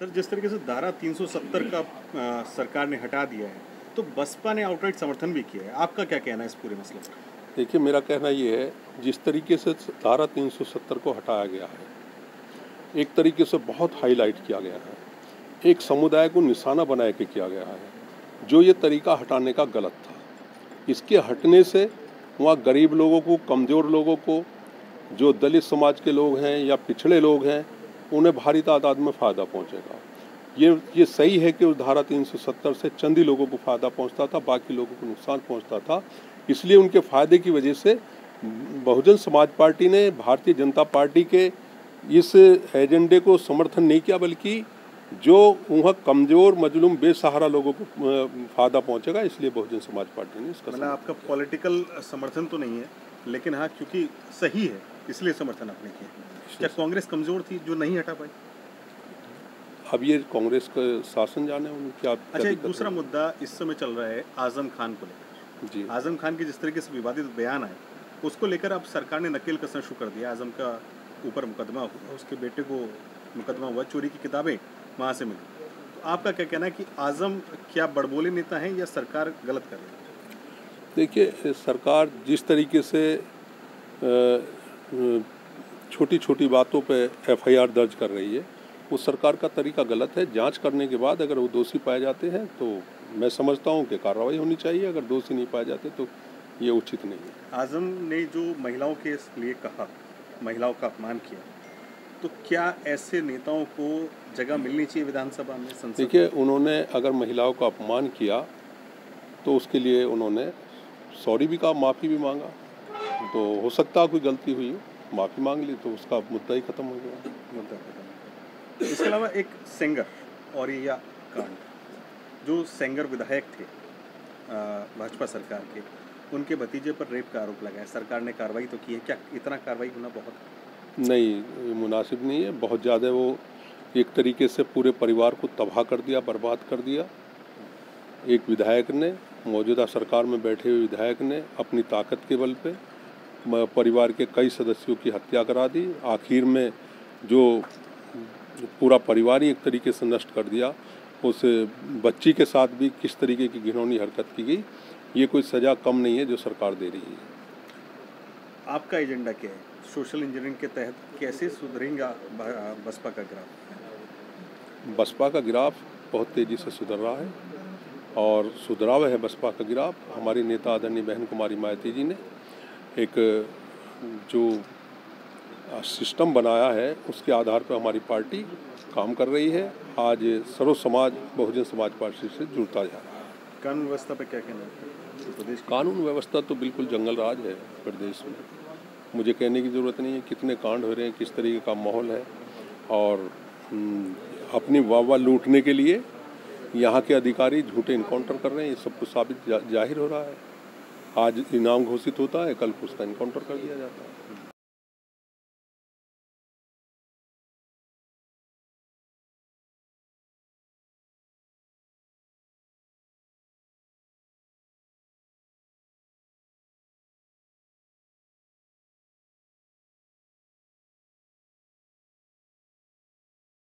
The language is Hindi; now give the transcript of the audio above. सर, जिस तरीके से धारा 370 का सरकार ने हटा दिया है तो बसपा ने आउटराइट समर्थन भी किया है, आपका क्या कहना है इस पूरे मसले पर? देखिए, मेरा कहना ये है, जिस तरीके से धारा 370 को हटाया गया है, एक तरीके से बहुत हाईलाइट किया गया है, एक समुदाय को निशाना बना के किया गया है, जो ये तरीका हटाने का गलत था। इसके हटने से वहाँ गरीब लोगों को, कमज़ोर लोगों को, जो दलित समाज के लोग हैं या पिछड़े लोग हैं, उन्हें भारी तादाद में फ़ायदा पहुँचेगा। ये सही है कि उस धारा 370 से चंद ही लोगों को फ़ायदा पहुँचता था, बाकी लोगों को नुकसान पहुँचता था। इसलिए उनके फ़ायदे की वजह से बहुजन समाज पार्टी ने भारतीय जनता पार्टी के इस एजेंडे को समर्थन नहीं किया, बल्कि जो वहाँ कमज़ोर, मजलूम, बेसहारा लोगों को फ़ायदा पहुँचेगा, इसलिए बहुजन समाज पार्टी ने इसका समर्थन। आपका पॉलिटिकल समर्थन तो नहीं है, लेकिन हाँ, क्योंकि सही है इसलिए समर्थन आपने किया। क्या कांग्रेस कमज़ोर थी जो नहीं हटा पाई? अब ये कांग्रेस का शासन जाने उनकी। अच्छा, एक दूसरा मुद्दा इस समय चल रहा है आजम खान को लेकर। जी, आजम खान के जिस तरीके से विवादित बयान आए, उसको लेकर अब सरकार ने नकेल कसना शुरू कर दिया। आजम का ऊपर मुकदमा हुआ, उसके बेटे को मुकदमा हुआ, चोरी की किताबें वहाँ से मिली। तो आपका क्या कहना है कि आजम क्या बड़बोले नेता हैं या सरकार गलत कर रही है? देखिए, सरकार जिस तरीके से छोटी छोटी बातों पर FIR दर्ज कर रही है, वो सरकार का तरीका गलत है। जांच करने के बाद अगर वो दोषी पाए जाते हैं तो मैं समझता हूं कि कार्रवाई होनी चाहिए, अगर दोषी नहीं पाए जाते तो ये उचित नहीं है। आजम ने जो महिलाओं के लिए कहा, महिलाओं का अपमान किया, तो क्या ऐसे नेताओं को जगह मिलनी चाहिए विधानसभा में, संसद में? देखिए, उन्होंने अगर महिलाओं का अपमान किया तो उसके लिए उन्होंने सॉरी भी कहा, माफ़ी भी मांगा। तो हो सकता है कोई गलती हुई हो, माफ़ी मांग ली तो उसका मुद्दा ही खत्म हो गया। मुद्दा खत्म। इसके अलावा एक सेंगर और या कांड, जो सेंगर विधायक थे भाजपा सरकार के, उनके भतीजे पर रेप का आरोप लगाया, सरकार ने कार्रवाई तो की है, क्या इतना कार्रवाई होना बहुत नहीं मुनासिब नहीं है? बहुत ज़्यादा वो एक तरीके से पूरे परिवार को तबाह कर दिया, बर्बाद कर दिया। एक विधायक ने, मौजूदा सरकार में बैठे हुए विधायक ने अपनी ताकत के बल पे परिवार के कई सदस्यों की हत्या करा दी। आखिर में जो पूरा परिवार ही एक तरीके से नष्ट कर दिया। उस बच्ची के साथ भी किस तरीके की घिनौनी हरकत की गई, ये कोई सज़ा कम नहीं है जो सरकार दे रही है। आपका एजेंडा क्या है सोशल इंजीनियरिंग के तहत? कैसे सुधरेगा बसपा का ग्राफ? बसपा का ग्राफ बहुत तेज़ी से सुधर रहा है और सुधरा हुआ है बसपा का ग्राफ। हमारी नेता आदरणीय बहन कुमारी मायावती जी ने एक जो सिस्टम बनाया है, उसके आधार पर हमारी पार्टी काम कर रही है। आज सर्व समाज बहुजन समाज पार्टी से जुड़ता जा रहा है। कानून व्यवस्था पर क्या कहना है? प्रदेश कानून व्यवस्था तो बिल्कुल जंगल राज है प्रदेश में। मुझे कहने की ज़रूरत नहीं है कितने कांड हो रहे हैं, किस तरीके का माहौल है। और अपनी वाह लूटने के लिए यहाँ के अधिकारी झूठे इनकाउंटर कर रहे हैं, ये सब कुछ साबित जाहिर हो रहा है। आज इनाम घोषित होता है, कल उसका इनकाउंटर कर दिया जाता है।